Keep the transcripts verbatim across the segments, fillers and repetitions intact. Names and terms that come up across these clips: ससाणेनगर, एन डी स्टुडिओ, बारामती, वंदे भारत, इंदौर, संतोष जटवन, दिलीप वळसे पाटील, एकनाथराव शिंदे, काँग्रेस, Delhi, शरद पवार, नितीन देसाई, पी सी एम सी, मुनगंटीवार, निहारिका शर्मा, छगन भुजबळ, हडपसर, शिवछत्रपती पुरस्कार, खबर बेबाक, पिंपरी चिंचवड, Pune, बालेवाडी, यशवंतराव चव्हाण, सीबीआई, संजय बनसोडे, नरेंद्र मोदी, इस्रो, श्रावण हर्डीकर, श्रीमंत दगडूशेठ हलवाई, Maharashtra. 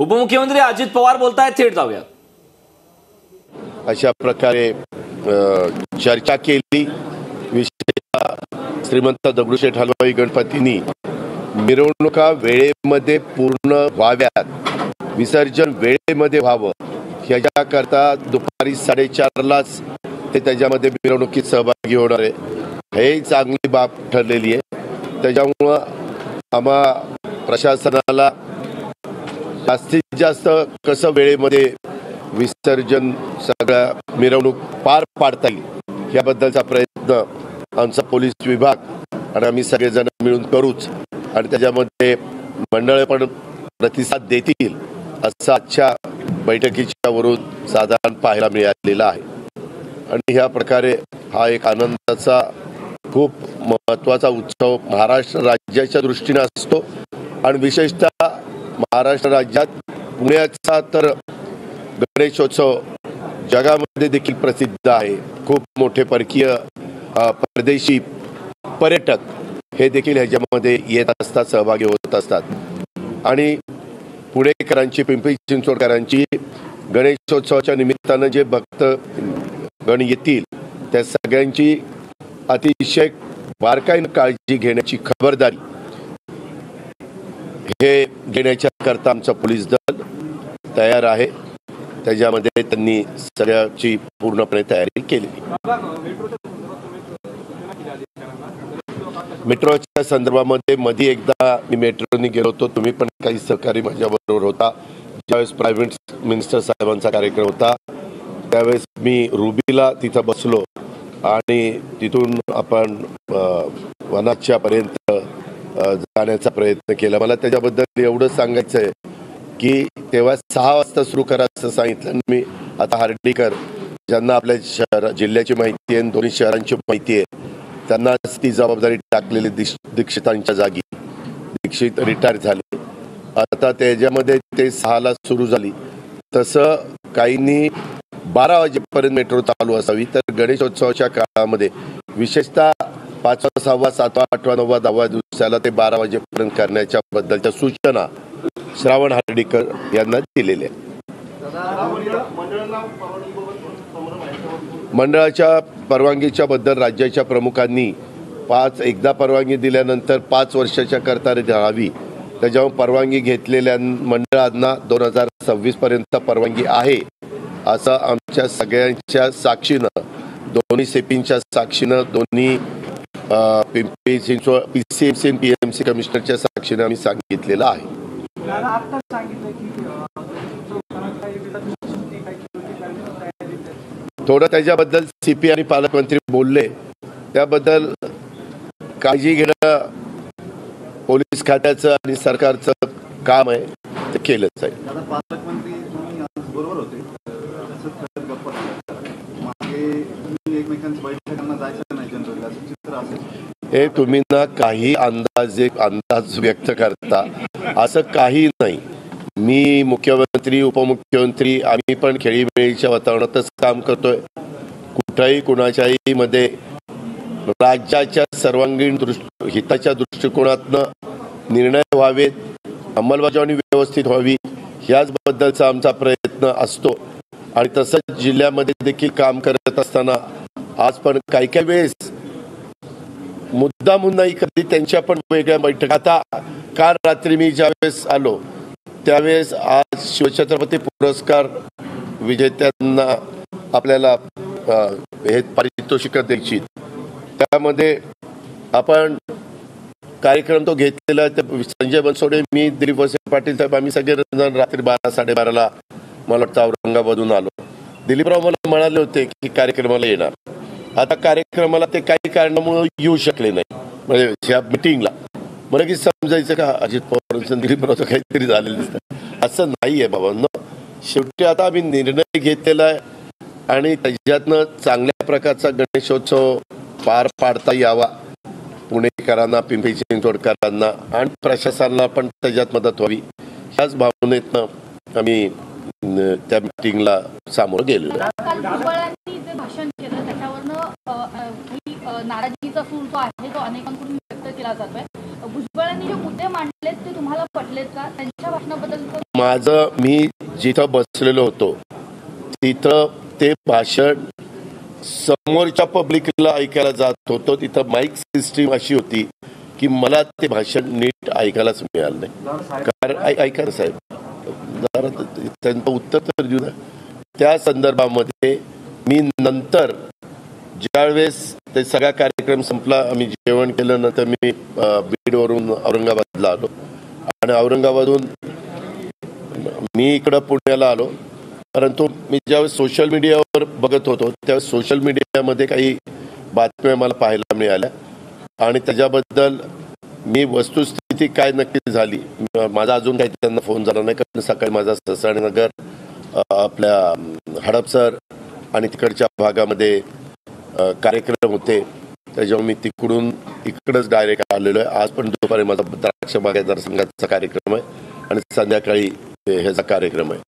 उपमुख्यमंत्री अजित पवार बोलतायत, थेट जाऊया. अशा प्रकारे चर्चा केली. विशेषतः श्रीमंत दगडूशेठ हलवाई गणपतींनी मिरवणुका वेळेमध्ये पूर्ण व्हाव्यात, विसर्जन वेळेमध्ये व्हावं याच्याकरता दुपारी साडेचारलाच ते त्याच्यामध्ये मिरवणुकीत सहभागी होणार आहे. हे चांगली बाब ठरलेली आहे. त्याच्यामुळं आम्हा प्रशासनाला जास्तीत जास्त कसं वेळेमध्ये विसर्जन सगळ्या मिरवणूक पार पाडता येईल याबद्दलचा प्रयत्न आमचा पोलीस विभाग आणि आम्ही सगळेजण मिळून करूच. आणि त्याच्यामध्ये मंडळे पण प्रतिसाद देतील असं आजच्या बैठकीच्या वरून साधारण पाहायला मिळालेला आहे. आणि ह्या प्रकारे हा एक आनंदाचा खूप महत्त्वाचा उत्सव महाराष्ट्र राज्याच्या दृष्टीने असतो. आणि विशेषतः महाराष्ट्र राज्यात पुण्याचा तर गणेशोत्सव जगामध्ये देखील प्रसिद्ध आहे. खूप मोठे परकीय परदेशी पर्यटक हे देखील ह्याच्यामध्ये येत असतात, सहभागी होत असतात. आणि पुणेकरांची, पिंपरी चिंचवडकरांची गणेशोत्सवाच्या निमित्तानं जे भक्त गण येतील त्या सगळ्यांची अतिशय बारकाईनं काळजी घेण्याची खबरदारी हे घेण्याच्या करता आमचं पोलीस दल तयार आहे. त्याच्यामध्ये त्यांनी सगळ्याची पूर्णपणे तयारी केली. मेट्रोच्या संदर्भामध्ये मध्ये एकदा मी मेट्रोनी गेलो होतो, तुम्ही पण काही सहकारी माझ्याबरोबर होता. ज्यावेळेस प्रायव्हेट मिनिस्टर साहेबांचा कार्यक्रम होता त्यावेळेस मी रुबीला तिथं बसलो आणि तिथून आपण वनाच्यापर्यंत जाण्याचा प्रयत्न केला. मला त्याच्याबद्दल एवढं सांगायचं आहे की तेव्हा सहा वाजता सुरू करा असं सांगितलं. मी आता हर्डीकर ज्यांना आपल्या शहरा जिल्ह्याची माहिती आहे, दोन्ही शहरांची माहिती आहे, त्यांना ती जबाबदारी टाकलेली दिश दीक्षितांच्या जागी. दीक्षित रिटायर झाले. आता त्याच्यामध्ये ते सहाला सुरू झाली, तसं काहींनी बारा वाजेपर्यंत मेट्रो चालू असावी. तर गणेशोत्सवाच्या काळामध्ये विशेषतः पाचवा, सहावा, सातवा, आठवा, नववा, दहावा दिवसाला ते बारा वाजेपर्यंत करण्याच्या बद्दलच्या सूचना श्रावण हर्डीकर यांना दिलेल्या. मंडळाच्या परवानगीच्या बद्दल राज्याच्या प्रमुखांनी पाच एकदा परवानगी दिल्यानंतर पाच वर्षाच्या करता राहावी. त्याच्यावर परवानगी घेतलेल्या मंडळांना दोन हजार सव्वीसपर्यंत परवानगी आहे असं आमच्या सगळ्यांच्या साक्षीनं, दोन्ही सेपींच्या साक्षीनं, दोन्ही पिंपरी चिंचवड पी सी एम सी आणि पी एम सी कमिशनरच्या साक्षीनं आम्ही सांगितलेलं आहे. थोडं त्याच्याबद्दल सी पी आणि पालकमंत्री बोलले, त्याबद्दल काळजी घेणं पोलीस खात्याचं आणि सरकारचं काम आहे, ते केलंच आहे. हे तुम्ही ना काही अंदाजे अंदाज व्यक्त करता असं काही नाही. मी मुख्यमंत्री, उपमुख्यमंत्री, आम्ही पण खेळीमेळीच्या वातावरणातच काम करतोय. कुठंही कुणाच्याही मध्ये राज्याच्या सर्वांगीण दृष्ट हिताच्या दृष्टिकोनातनं निर्णय व्हावेत, अंमलबजावणी व्यवस्थित व्हावी याचबद्दलचा आमचा प्रयत्न असतो. आणि तसंच जिल्ह्यामध्ये देखील काम करत असताना आज पण काही काही वेळेस मुद्दामून नाही, कधी त्यांच्या पण वेगळ्या बैठका. आता काल रात्री मी ज्यावेळेस आलो त्यावेळेस आज शिवछत्रपती पुरस्कार विजेत्यांना आपल्याला हे पारितोषिक द्यायची. त्यामध्ये आपण कार्यक्रम तो घेतलेला, तर संजय बनसोडे, मी, दिलीप वसे पाटील साहेब, आम्ही सगळेजण रात्री बारा साडेबाराला मला वाटतं औरंगाबादहून आलो. दिलीपराव मला म्हणाले होते की कार्यक्रमाला येणार. आता कार्यक्रमाला ते काही कारणामुळे येऊ शकले नाही, म्हणजे ह्या मिटिंगला. मला की समजायचं का अजित पवारांचं दिलीपरावचं काहीतरी झालेलं दिसतं, असं नाही आहे बाबांनो. शेवटी आता आम्ही निर्णय घेतलेला आहे आणि त्याच्यातनं चांगल्या प्रकारचा गणेशोत्सव पार पाडता यावा पुणेकरांना, पिंपरी चिंचवडकरांना आणि प्रशासनाला पण त्याच्यात मदत व्हावी ह्याच भावनेतनं आम्ही त्या मिटिंगला सामोरं गेलेलो. नाराजीचा सूर जो आहे तो अनेकांकडून व्यक्त केला जातोय. भुजबळांनी जे मुद्दे मांडले ते तुम्हाला पटलेत का? त्यांच्या भाषणाबद्दल माझं मी जिथं बसलेलो होतो तिथं ते भाषण समोरच्या पब्लिकला ऐकायला जात होतो. तिथं माईक सिस्टीम अशी होती की मला ते भाषण नीट ऐकायलाच मिळालं नाही. कारण ऐका साहेब जरा त्यांचं उत्तर तर देऊ ना. त्या संदर्भामध्ये मी नंतर ज्यावेळेस ते सगळा कार्यक्रम संपला आम्ही जेवण केलं नंतर मी बीडवरून औरंगाबादला आलो आणि औरंगाबादहून मी इकडं पुण्याला आलो. परंतु मी ज्यावेळेस सोशल मीडियावर बघत होतो त्यावेळेस सोशल मीडियामध्ये काही बातम्या मला पाहायला मिळाल्या आणि त्याच्याबद्दल मी वस्तुस्थिती काय नक्की झाली माझा अजून काही त्यांना फोन झाला नाही. कारण सकाळी माझा ससाणेनगर आपल्या हडपसर आणि तिकडच्या भागामध्ये कार्यक्रम होते त्याच्यामुळे मी तिकडून इकडंच डायरेक्ट आलेलो आहे. आज पण दुपारी माझा द्राक्ष बागायतदार संघाचा कार्यक्रम आहे आणि संध्याकाळी ह्याचा कार्यक्रम आहे.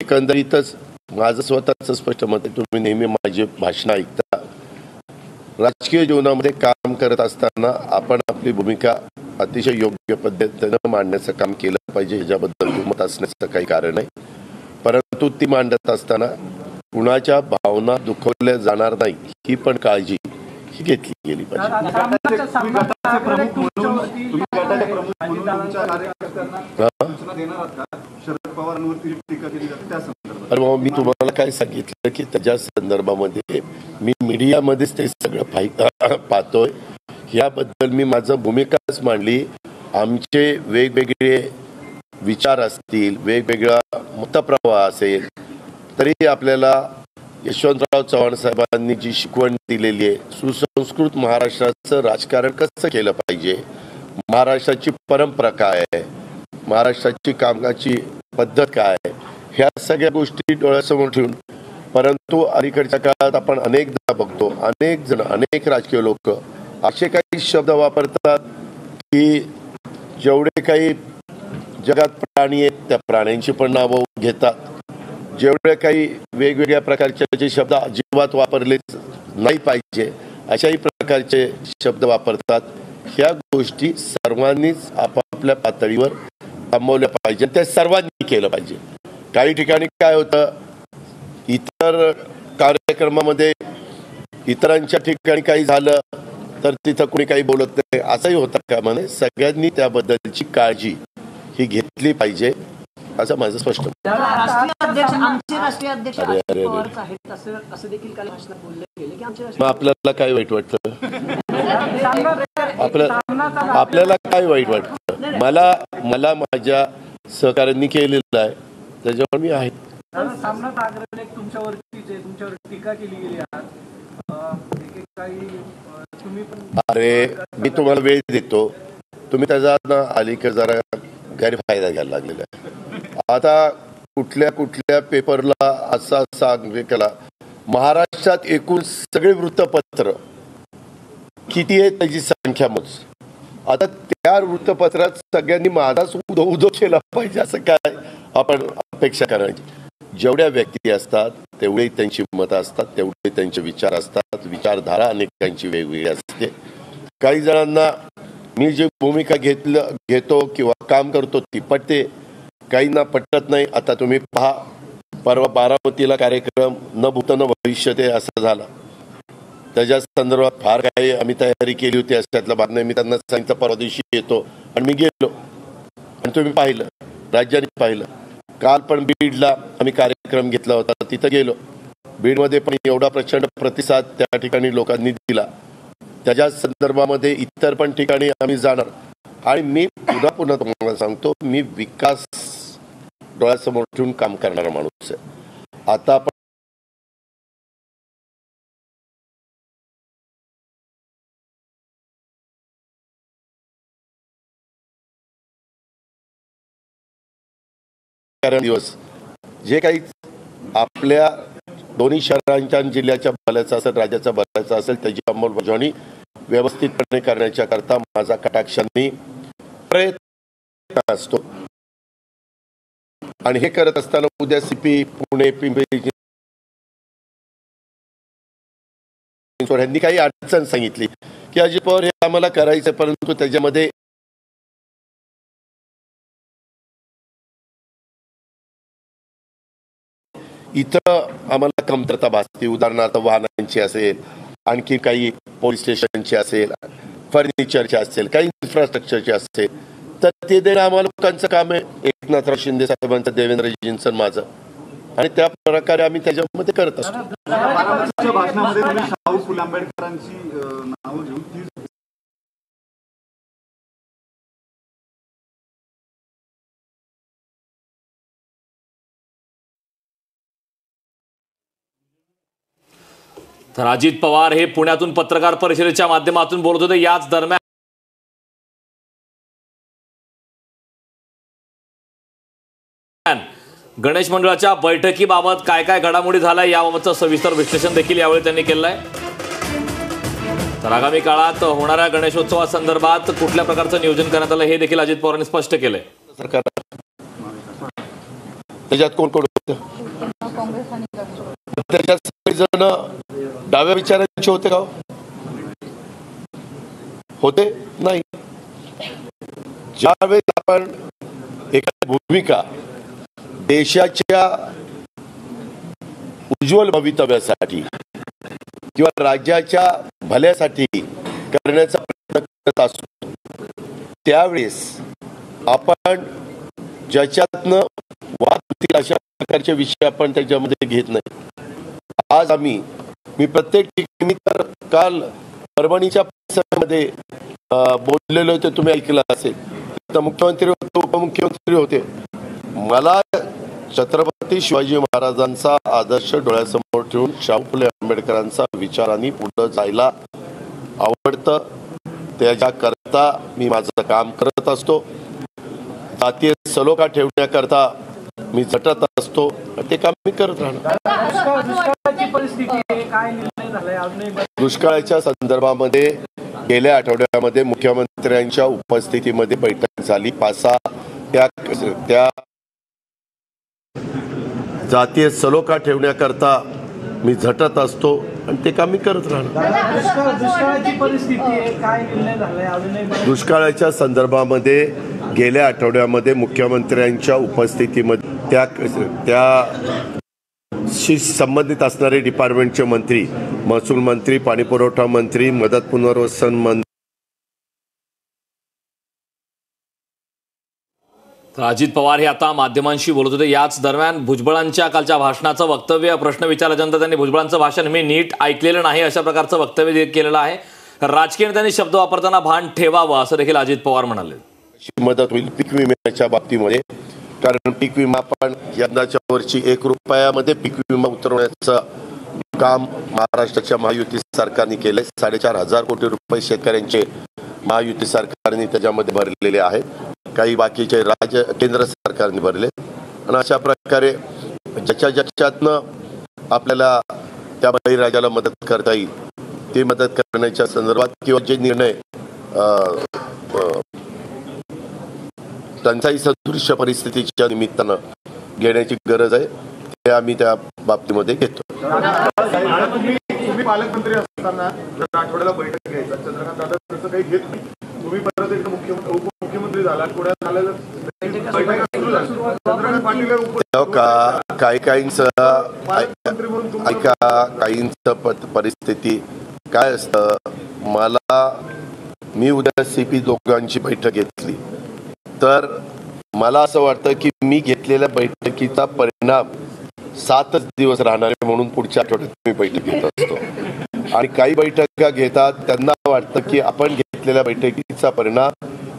एकंदरीतच माझं स्वतःचं स्पष्ट मत आहे. तुम्ही नेहमी माझी भाषणं ऐकता. राजकीय जीवनामध्ये काम करत असताना आपण आपली भूमिका अतिशय योग्य पद्धतीनं मांडण्याचं काम केलं पाहिजे ह्याच्याबद्दल दुमत असण्याचं काही कारण नाही. परंतु ती मांडत असताना कुणाच्या भावना दुखवल्या जाणार नाही ही पण काळजी ही घेतली गेली पाहिजे. मी तुम्हाला काय सांगितलं की त्याच्या संदर्भामध्ये मी मीडियामध्येच ते सगळं पाहतोय याबद्दल मी माझं भूमिकाच मांडली. आमचे वेगवेगळे विचार असतील वेगवेगळा मतप्रवाह असेल तरी आपल्याला यशवंतराव चव्हाण साहेबांनी जी शिकवण दिलेली आहे सुसंस्कृत महाराष्ट्राचं राजकारण कसं केलं पाहिजे महाराष्ट्राची परंपरा काय आहे महाराष्ट्राची कामकाजाची पद्धत काय आहे ह्या सगळ्या गोष्टी डोळ्यासमोर ठेवून. परंतु अलीकडच्या काळात आपण अनेकदा बघतो अनेक जण अनेक राजकीय लोक असे काही शब्द वापरतात की जेवढे काही जगात प्राणी आहेत त्या प्राण्यांची पण नावं घेतात. जेवढ्या काही वेगवेगळ्या प्रकारचे जे शब्द अजिबात वापरले नाही पाहिजे अशाही प्रकारचे शब्द वापरतात. ह्या गोष्टी सर्वांनीच आपापल्या पातळीवर थांबवल्या पाहिजे. ते सर्वांनी केलं पाहिजे. काही ठिकाणी काय होतं इतर कार्यक्रमामध्ये इतरांच्या ठिकाणी काही झालं तर तिथं कुणी काही बोलत नाही असंही होतं का म्हणे. सगळ्यांनी त्याबद्दलची काळजी ही घेतली पाहिजे असं माझं स्पष्ट. आपल्याला काय वाईट वाटतं आपल्याला काय वाईट वाटतं मला मला माझ्या सहकाऱ्यांनी केलेलं आहे त्याच्यावर मी आहे. सामनाथ आग्रह तुमच्यावर टीका केली गेली आहे. अरे मी तुम्हाला वेळ देतो तुम्ही त्याचा अलीकडे जरा गैरफायदा घ्यायला लागलेला आहे. आता कुठल्या कुठल्या पेपरला असा सांगितला महाराष्ट्रात एकूण सगळे वृत्तपत्र किती आहेत त्याची संख्या मोज. आता त्या वृत्तपत्रात सगळ्यांनी माझाच उदो उदो केला पाहिजे असं काय आपण अपेक्षा करायची. जेवढ्या व्यक्ती असतात तेवढे त्यांची मतं असतात तेवढे त्यांचे विचार असतात विचारधारा अनेकांची वेगवेगळी असते. काही जणांना मी जी भूमिका घेतलं घेतो किंवा काम करतो ती पटते काहींना पटत नाही. आता तुम्ही पहा परवा बारामतीला कार्यक्रम न भूतं न भविष्य ते असा झाला त्याच्या संदर्भात फार काही आम्ही तयारी केली होती अशातला भाग नाही. मी त्यांना सांगितलं परवा दिवशी येतो आणि मी गेलो आणि तुम्ही पाहिलं राज्याने पाहिलं. काल पण बीडला आम्ही कार्यक्रम घेतला होता तिथं गेलो बीडमध्ये पण एवढा प्रचंड प्रतिसाद त्या ठिकाणी लोकांनी दिला. त्याच्या संदर्भामध्ये इतर पण ठिकाणी आम्ही जाणार. आणि मी पुन्हा पुन्हा तुम्हाला सांगतो मी विकास डोळ्यासमोर ठेवून काम करणारा माणूस आहे. आता आपण दिवस जे काही आपल्या दोन्ही शहरांच्या जिल्ह्याच्या भल्याचा असेल राज्याचा भल्याचा असेल त्याची अंमलबजावणी व्यवस्थितपणे करण्याच्या करता माझा कटाक्षांनी प्रयत्न असतो. आणि हे करत असताना उद्या सीपी पुणे पिंपरी चिंचवड यांनी काही अडचण सांगितली की अजित पवार हे आम्हाला करायचं परंतु त्याच्यामध्ये इथं आम्हाला कमतरता भासते. उदाहरणार्थ वाहनांची असेल, आणखी काही पोलीस स्टेशनची असेल, फर्निचरची असेल, काही इन्फ्रास्ट्रक्चरची असेल, तर ते देणं आम्हाला लोकांचं काम आहे. एकनाथराव शिंदे साहेबांचं, देवेंद्रजींचं, माझं, आणि त्या प्रकारे आम्ही त्याच्यामध्ये करत असतो. तर अजित पवार हे पुण्यातून पत्रकार परिषदेच्या माध्यमातून बोलत होते. याच दरम्यान गणेश मंडळाच्या बैठकीबाबत काय काय घडामोडी झाल्या याबाबतचं सविस्तर विश्लेषण देखील यावेळी त्यांनी केलं आहे. तर आगामी काळात होणाऱ्या गणेशोत्सवा संदर्भात कुठल्या प्रकारचं नियोजन करण्यात आलं हे देखील अजित पवारांनी स्पष्ट केलंय. त्याच्यात कोण कोण होतं? काँग्रेस आणि त्याच्यात सगळेजण डाव्या विचारांचे होते का? होते नाही. ज्यावेळेस आपण एखादी भूमिका देशाच्या उज्ज्वल भवितव्यासाठी किंवा राज्याच्या भल्यासाठी करण्याचा प्रयत्न करत असतो, त्यावेळेस आपण ज्याच्यातनं वाद होतील अशा प्रकारचे विषय आपण त्याच्यामध्ये घेत नाही. आज आम्ही मी प्रत्येक ठिकाणी, तर काल परभणीच्या परिसरामध्ये बोललेले होते, तुम्ही ऐकलं असेल. तर मुख्यमंत्री होते, उपमुख्यमंत्री होते. मला छत्रपती शिवाजी महाराजांचा आदर्श डोळ्यासमोर ठेवून शाहू फुले आंबेडकरांचा विचारांनी पुढे जायला आवडतं. त्याच्याकरता मी माझं काम करत असतो. जातीय सलोखा ठेवण्याकरता मी झटत असतो. ते काम मी करत राहणार. दुष्काळाच्या संदर्भामध्ये गेल्या आठवड्यामध्ये मुख्यमंत्र्यांच्या उपस्थितीमध्ये बैठक झाली. पाच सहा त्या त्या जातीय सलोखा ठेवण्याकरता मी झटत असतो आणि ते काम मी करत राहणार. दुष्काळाच्या संदर्भामध्ये गेल्या आठवड्यामध्ये मुख्यमंत्र्यांच्या उपस्थितीमध्ये त्या त्याशी संबंधित असणारे डिपार्टमेंटचे मंत्री, महसूल मंत्री, पाणीपुरवठा मंत्री, मदत पुनर्वसन मंत्री. तर अजित पवार हे आता माध्यमांशी बोलत होते. याच दरम्यान भुजबळांच्या कालच्या भाषणाचं वक्तव्य प्रश्न विचारल्यानंतर त्यांनी भुजबळांचं भाषण मी नीट ऐकलेलं नाही अशा प्रकारचं वक्तव्य केलेलं आहे. राजकीय नेत्यांनी शब्द वापरताना भान ठेवावं असं देखील अजित पवार म्हणाले. मदत होईल पीक विम्याच्या बाबतीमध्ये, कारण पीक विमा पण यंदाच्या वर्षी एक रुपयामध्ये पीक विमा उतरवण्याचं काम महाराष्ट्राच्या महायुती सरकारने केलं. साडेचार हजार कोटी रुपये शेतकऱ्यांचे महायुती सरकारने त्याच्यामध्ये भरलेले आहेत. काही बाकीचे राज्य केंद्र सरकारने भरले. आणि अशा प्रकारे ज्याच्या ज्याच्यातनं आपल्याला त्या बळीराजाला मदत करता येईल ती मदत करण्याच्या संदर्भात, किंवा जे निर्णय टंचाई सदृश परिस्थितीच्या निमित्तानं घेण्याची गरज आहे ते आम्ही त्या बाबतीमध्ये घेतो. पालकमंत्री असताना आठवड्याला बैठक घ्यायचा, चंद्रकांत दादा तसं काही घेत नाही. तुम्ही परत एकदा मुख्यमंत्री परिस्थिती काय असतं. मला मी उद्या सीपी दोघांची बैठक घेतली तर मला असं वाटतं की मी घेतलेल्या बैठकीचा परिणाम सातच दिवस राहणार आहे, म्हणून पुढच्या आठवड्यात मी बैठक घेत असतो. आणि काही बैठका घेतात त्यांना वाटतं की आपण घेतलेल्या बैठकीचा परिणाम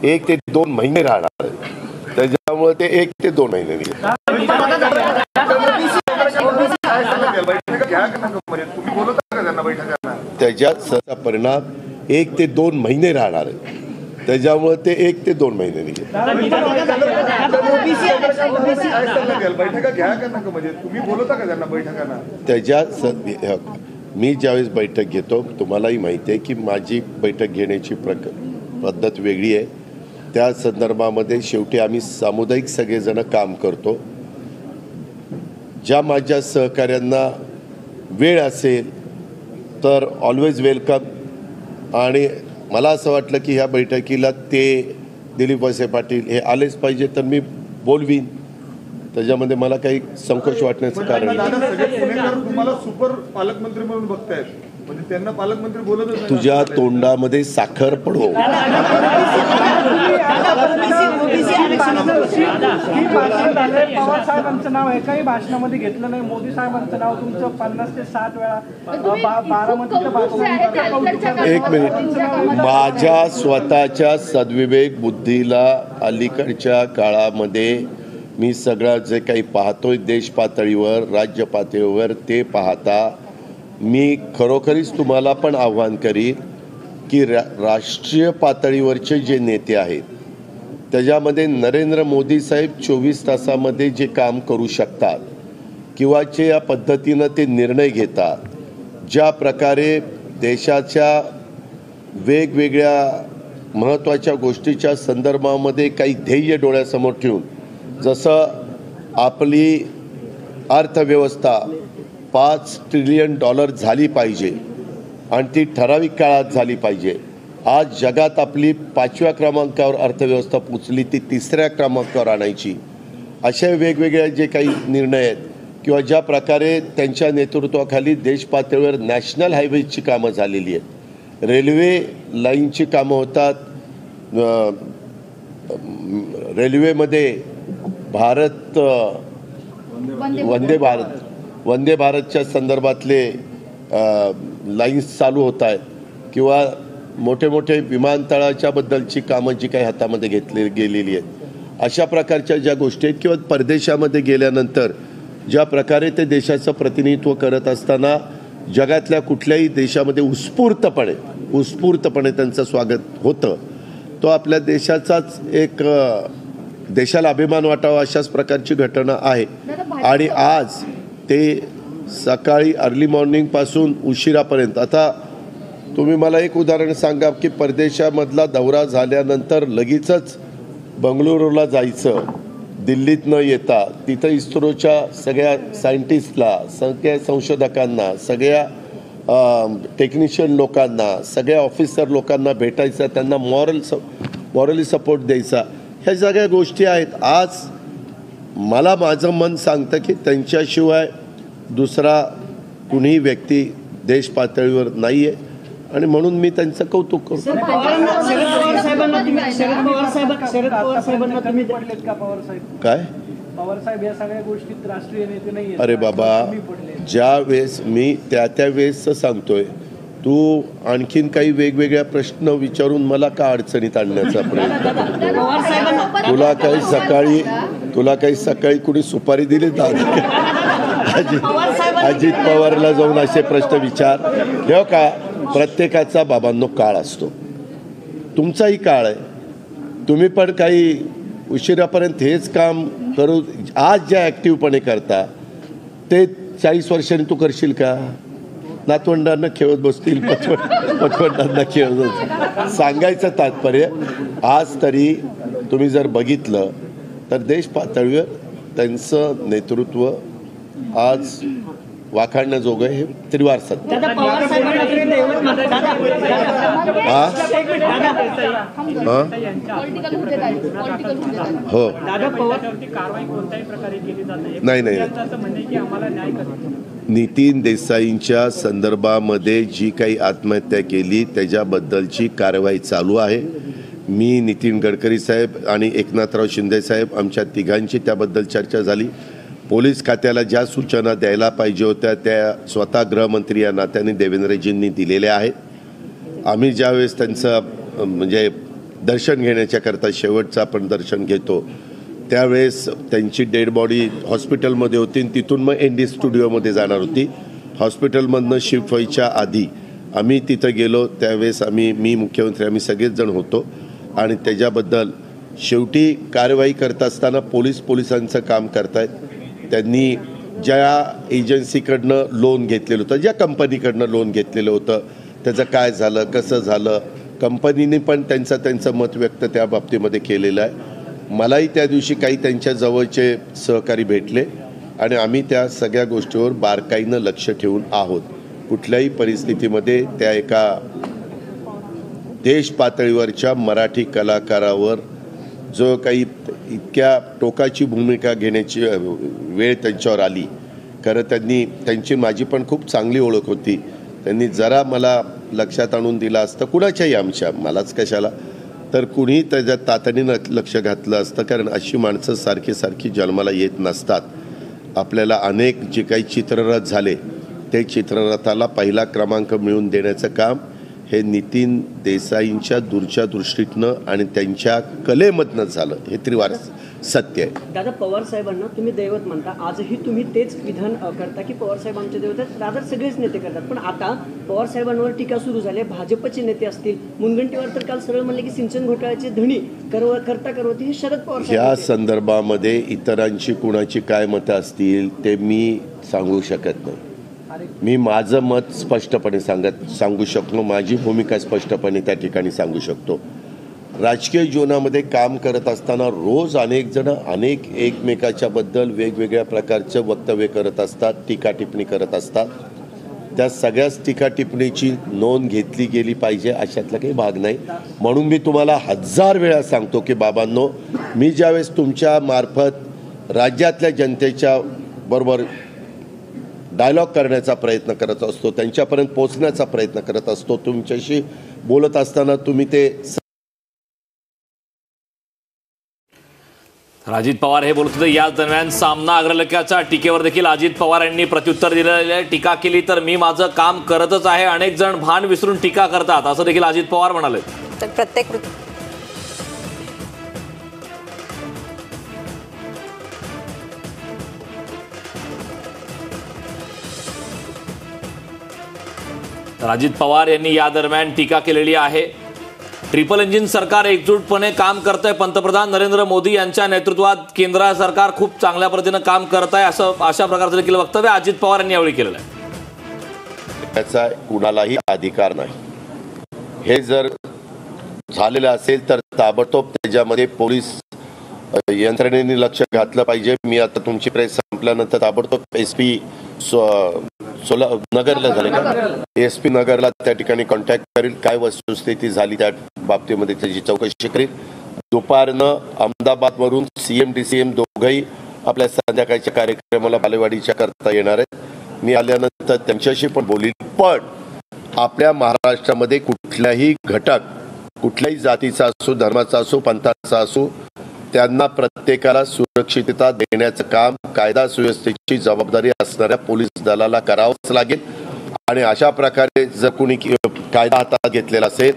एक ते दोन महिने राहणार, त्याच्यामुळे ते एक ते दोन महिने त्याच्यात परिणाम एक ते दोन महिने राहणार त्याच्यामुळे ते एक ते दोन महिने त्याच्यात मी ज्यावेळेस बैठक घेतो तुम्हालाही माहिती आहे की माझी बैठक घेण्याची प्रक पद्धत वेगळी आहे. त्या संदर्भामध्ये शेवटी आम्ही सामुदायिक सगळेजण काम करतो. ज्या माझ्या सहकाऱ्यांना वेळ असेल तर ऑलवेज वेलकम. आणि मला असं वाटलं की ह्या बैठकीला ते दिलीप वळसे पाटील हे आलेच पाहिजे तर मी बोलवीन. त्याच्यामध्ये मला काही संकोच वाटण्याचं कारण नाही। तुझ्या तोंडामध्ये साखर पडो। पवार साहेबांचं नाव एकाही भाषणामध्ये घेतलं नाही, मोदी साहेबांचं नाव तुमचं पन्नास ते साठ वेळा बारामतीतलं। एक मिनिट, माझ्या स्वतःच्या सद्विवेक बुद्धीला अलीकडच्या काळामध्ये मी सगळं जे काही पाहतोय देश पातळीवर राज्य पातळीवर ते पाहता मी खरोखरीच तुम्हाला पण आव्हान करीन की रा राष्ट्रीय पातळीवरचे जे नेते आहेत त्याच्यामध्ये नरेंद्र मोदी साहेब चोवीस तासामध्ये जे काम करू शकतात किंवा जे या पद्धतीनं ते निर्णय घेतात, ज्या प्रकारे देशाच्या वेगवेगळ्या महत्त्वाच्या गोष्टीच्या संदर्भामध्ये काही ध्येय डोळ्यासमोर ठेवून, जसं आपली अर्थव्यवस्था पाच ट्रिलियन डॉलर झाली पाहिजे आणि ती ठराविक काळात झाली पाहिजे। आज जगात आपली पाचव्या क्रमांकावर अर्थव्यवस्था पोचली, ती तिसऱ्या क्रमांकावर आणायची, असे वेगवेगळे जे काही निर्णय आहेत किंवा ज्या प्रकारे त्यांच्या नेतृत्वाखाली देश पातळीवर नॅशनल हायवेची कामं झालेली आहेत, रेल्वे लाईनची कामं होतात, रेल्वेमध्ये भारत वंदे भारत वंदे भारतच्या संदर्भातले लाईन्स चालू होत आहेत किंवा मोठे मोठे विमानतळाच्या बद्दलची कामं जी काही हातामध्ये घेतली गेलेली आहेत, अशा प्रकारच्या ज्या गोष्टी आहेत किंवा परदेशामध्ये गेल्यानंतर ज्या प्रकारे ते देशाचं प्रतिनिधित्व करत असताना जगातल्या कुठल्याही देशामध्ये उत्स्फूर्तपणे उत्स्फूर्तपणे त्यांचं स्वागत होतं, तो आपल्या देशाचाच एक देशाला अभिमान वाटावा अशाच प्रकारची घटना आहे। आणि आज ते सकाळी अर्ली मॉर्निंगपासून उशिरापर्यंत, आता तुम्ही मला एक उदाहरण सांगा की परदेशामधला दौरा झाल्यानंतर लगेचच बंगळुरूला जायचं, दिल्लीत न येता तिथं इस्रोच्या सगळ्या सायंटिस्टला, सगळ्या संशोधकांना, सगळ्या टेक्निशियन लोकांना, सगळ्या ऑफिसर लोकांना भेटायचं, त्यांना मॉरल स मॉरली सपोर्ट द्यायचा, ह्या सगळ्या गोष्टी आहेत। आज मला माझं मन सांगतं की त्यांच्याशिवाय दुसरा कुणीही व्यक्ती देश पातळीवर नाही आहे आणि म्हणून मी त्यांचं कौतुक करतो। शरद पवार साहेबांना शरद पवार साहेबांना कमी पडलेत का? पवार साहेब काय पवार साहेब या सगळ्या गोष्टीत राष्ट्रीय नेते नाही आहेत? अरे बाबा, ज्या वेळेस मी त्या त्या वेळेसचं सांगतोय, तू आणखीन काही वेगवेगळ्या प्रश्न विचारून मला का अडचणीत आणण्याचा प्रयत्न करतो? तुला काही सकाळी तुला काही सकाळी कुणी सुपारी दिली अजित पवारला जाऊन असे प्रश्न विचार? ठेव का, प्रत्येकाचा बाबांनो काळ असतो, तुमचाही काळ आहे, तुम्ही पण काही उशिरापर्यंत हेच काम करू आज ज्या ॲक्टिव्हपणे करता ते चाळीस वर्षांनी तू करशील का? नातवंडांना खेळत बसतील, पटवंड पटवंडांना खेळत बसतील। सांगायचं तात्पर्य, आज तरी तुम्ही जर बघितलं तर देश पातळीवर त्यांचं नेतृत्व आज वाखाणण्याजोगं हे त्रिवार सत्य। हो, नाही नाही, नितीन देसाईंच्या संदर्भामध्ये जी काही आत्महत्या केली त्याच्याबद्दलची कारवाई चालू आहे। मी, नितीन गडकरी साहेब आणि एकनाथराव शिंदे साहेब आमच्या तिघांची त्याबद्दल चर्चा झाली। पोलीस खात्याला ज्या सूचना द्यायला पाहिजे होत्या त्या स्वतः गृहमंत्री या नात्याने देवेंद्रजींनी दिलेल्या आहेत। आम्ही ज्यावेळेस त्यांचं म्हणजे दर्शन घेण्याच्याकरता शेवटचं आपण दर्शन घेतो त्यावेळेस त्यांची डेड बॉडी हॉस्पिटलमध्ये होती, तिथून मग एन डी स्टुडिओमध्ये जाणार होती। हॉस्पिटलमधनं शिफ्टच्या आधी आम्ही तिथं गेलो, त्यावेळेस आम्ही मी मुख्यमंत्री आम्ही सगळेच जण होतो आणि त्याच्याबद्दल शेवटी कारवाई करत असताना पोलीस पोलिसांचं काम करत आहेत। त्यांनी ज्या एजन्सीकडनं लोन घेतलेलं होतं, ज्या कंपनीकडनं लोन घेतलेलं होतं त्याचं काय झालं, कसं झालं, कंपनीने पण त्यांचं त्यांचं मत व्यक्त त्या बाबतीमध्ये केलेलं आहे। मलाही त्या दिवशी काही त्यांच्या जवळचे सहकारी भेटले आणि आम्ही त्या सगळ्या गोष्टीवर बारकाईनं लक्ष ठेवून आहोत। कुठल्याही परिस्थितीमध्ये त्या एका देश पातळीवरच्या मराठी कलाकारावर जो काही इतक्या टोकाची भूमिका घेण्याची वेळ त्यांच्यावर आली, कारण त्यांनी त्यांची माझी पण खूप चांगली ओळख होती, त्यांनी जरा मला लक्षात आणून दिला असतं, कुणाच्याही आमच्या मलाच कशाला, तर कुणी त्याच्यात तातडीनं लक्ष घातलं असतं, कारण अशी माणसं सारखी सारखी जन्माला येत नसतात. आपल्याला अनेक जे काही चित्ररथ झाले ते चित्ररथाला पहिला क्रमांक मिळवून देण्याचं काम हे नितीन देसाईंच्या दूरच्या दृष्टीतनं आणि त्यांच्या कलेमधनं झालं, हे त्रिवार सत्य आहे. दादा पवार साहेबांना तुम्ही दैवत मानता, आजही तुम्ही तेच विधान करता की पवार साहेब आमचे दैवत आहेत, दादा सगळेच नेते करतात, पण आता पवार साहेबांवर टीका सुरू झाली आहे. भाजपचे नेते असतील, मुनगंटीवार तर काल सरळ म्हणले की सिंचन घोटाळ्याचे धणी करव करता करवती हे शरद पवार. या संदर्भामध्ये इतरांची कुणाची काय मतं असतील ते मी सांगू शकत नाही. मी माझं मत स्पष्टपणे सांगत सांगू शकतो, माझी भूमिका स्पष्टपणे त्या ठिकाणी सांगू शकतो. राजकीय जीवनामध्ये काम करत असताना रोज अनेक जण अनेक एकमेकाच्याबद्दल वेगवेगळ्या प्रकारचे वक्तव्य करत असतात, टीका टिप्पणी करत असतात. त्या सगळ्याच टीका टिप्पणीची नोंद घेतली गेली पाहिजे अशातला काही भाग नाही. म्हणून मी तुम्हाला हजार वेळा सांगतो की बाबांनो, मी ज्यावेळेस तुमच्या मार्फत राज्यातल्या जनतेच्या बरोबर डायलॉग करण्याचा प्रयत्न करत असतो, त्यांच्यापर्यंत पोहोचण्याचा प्रयत्न करत असतो, तुमच्याशी बोलत असताना तुम्ही ते. अजित पवार हे बोलत होते. याच दरम्यान सामना अग्रलेखाच्या टीकेवर देखील अजित पवार यांनी प्रत्युत्तर दिलेलं आहे. टीका केली तर मी माझं काम करतच आहे, अनेक जण भान विसरून टीका करतात असं देखील अजित पवार म्हणाले. तर प्रत्येक अजित पवार यांनी या दरम्यान टीका केलेली आहे. ट्रिपल इंजिन सरकार एकजूटपणे काम करतंय, पंतप्रधान नरेंद्र मोदी यांच्या नेतृत्वात केंद्र सरकार खूप चांगल्या पद्धतीनं काम करत आहे असं अशा प्रकारचं देखील वक्तव्य अजित पवार यांनी यावेळी केलेलं आहे. त्याचा कुणालाही अधिकार नाही. हे जर झालेलं असेल तर ताबडतोब त्याच्यामध्ये पोलीस यंत्रणेने लक्ष घातलं पाहिजे. मी आता तुमची प्रेस संपल्यानंतर ताबडतोब एस पी सोला नगरला झाले का एस पी नगरला त्या ठिकाणी कॉन्टॅक्ट करेल, काय वस्तुस्थिती झाली त्या बाबतीमध्ये त्याची चौकशी करेल. दुपारनं अहमदाबादवरून C M D C M दोघंही आपल्या संध्याकाळच्या कार्यक्रमाला बालेवाडीच्या करता येणार आहेत. मी आल्यानंतर त्यांच्याशी पण बोलीन. पण आपल्या महाराष्ट्रामध्ये कुठलाही घटक, कुठल्याही जातीचा असो, धर्माचा असो, पंथाचा असो, त्यांना प्रत्येकाला सुरक्षितता देण्याचं काम कायदा सुव्यवस्थेची जबाबदारी असणाऱ्या पोलीस दलाला करावंच लागेल. आणि अशा प्रकारे जर कोणी कायदा हातात घेतलेला असेल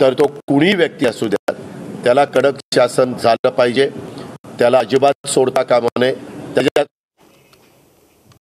तर तो कुणी व्यक्ती असू द्या, त्याला कडक शासन झालं पाहिजे, त्याला अजिबात सोडता कामा नये. त्याच्या